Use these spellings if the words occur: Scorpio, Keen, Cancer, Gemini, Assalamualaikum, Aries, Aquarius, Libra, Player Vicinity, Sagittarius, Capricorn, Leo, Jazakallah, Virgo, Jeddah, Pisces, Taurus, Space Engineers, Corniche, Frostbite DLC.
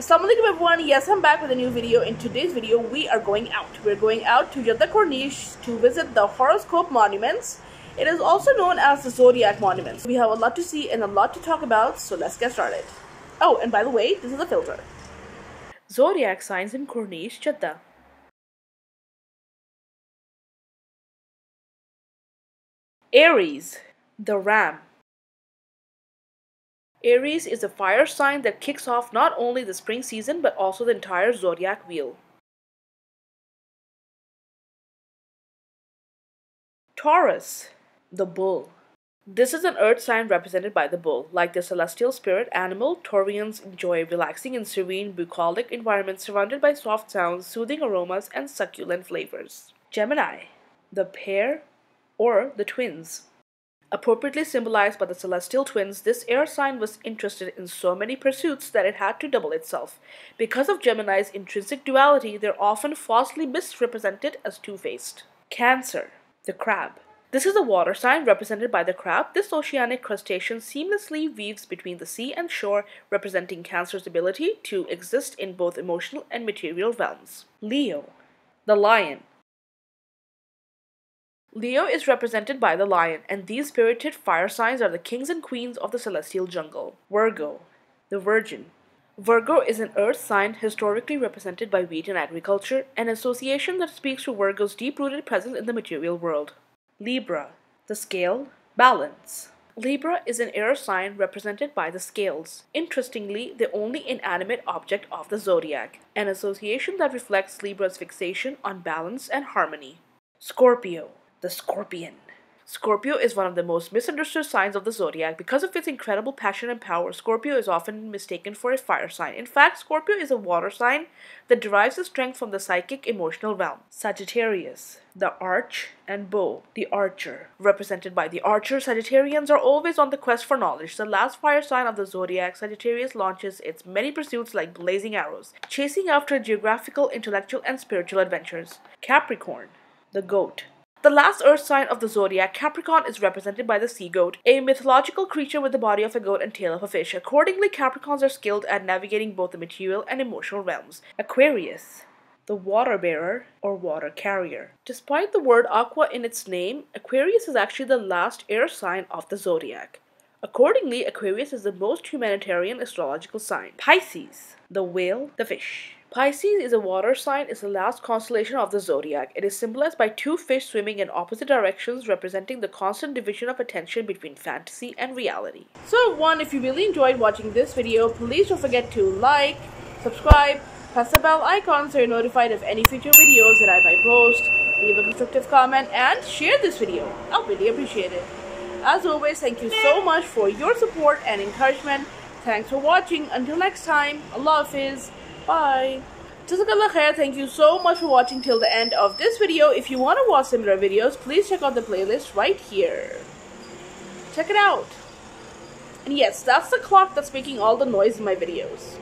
Assalamualaikum everyone, yes, I'm back with a new video. In today's video, we are going out. We're going out to Jeddah Corniche to visit the horoscope monuments. It is also known as the zodiac monuments. We have a lot to see and a lot to talk about, so let's get started. Oh, and by the way, this is a filter. Zodiac signs in Corniche, Jeddah. Aries, the ram. Aries is a fire sign that kicks off not only the spring season but also the entire zodiac wheel. Taurus, the bull. This is an earth sign represented by the bull. Like the celestial spirit animal, Taurians enjoy relaxing and serene bucolic environments surrounded by soft sounds, soothing aromas, and succulent flavors. Gemini, the pair or the twins. Appropriately symbolized by the celestial twins, this air sign was interested in so many pursuits that it had to double itself. Because of Gemini's intrinsic duality, they're often falsely misrepresented as two-faced. Cancer, the crab. This is a water sign represented by the crab. This oceanic crustacean seamlessly weaves between the sea and shore, representing Cancer's ability to exist in both emotional and material realms. Leo, the lion. Leo is represented by the lion, and these spirited fire signs are the kings and queens of the celestial jungle. Virgo, the virgin. Virgo is an earth sign historically represented by wheat and agriculture, an association that speaks to Virgo's deep-rooted presence in the material world. Libra, the scale, balance. Libra is an air sign represented by the scales. Interestingly, the only inanimate object of the zodiac, an association that reflects Libra's fixation on balance and harmony. Scorpio, the scorpion. Scorpio is one of the most misunderstood signs of the zodiac. Because of its incredible passion and power, Scorpio is often mistaken for a fire sign. In fact, Scorpio is a water sign that derives its strength from the psychic emotional realm. Sagittarius, the arch and bow, the archer. Represented by the archer, Sagittarians are always on the quest for knowledge. The last fire sign of the zodiac, Sagittarius launches its many pursuits like blazing arrows, chasing after geographical, intellectual, and spiritual adventures. Capricorn, the goat. The last earth sign of the zodiac, Capricorn, is represented by the sea goat, a mythological creature with the body of a goat and tail of a fish. Accordingly, Capricorns are skilled at navigating both the material and emotional realms. Aquarius, the water bearer or water carrier. Despite the word aqua in its name, Aquarius is actually the last air sign of the zodiac. Accordingly, Aquarius is the most humanitarian astrological sign. Pisces, the whale, the fish. Pisces is a water sign. It's the last constellation of the zodiac. It is symbolized by two fish swimming in opposite directions, representing the constant division of attention between fantasy and reality. So everyone, if you really enjoyed watching this video, please don't forget to like, subscribe, press the bell icon so you're notified of any future videos that I might post, leave a constructive comment, and share this video. I'll really appreciate it. As always, thank you so much for your support and encouragement. Thanks for watching. Until next time, Allah Hafiz. Bye. Jazakallah khair. Thank you so much for watching till the end of this video. If you want to watch similar videos, please check out the playlist right here. Check it out. And yes, that's the clock that's making all the noise in my videos.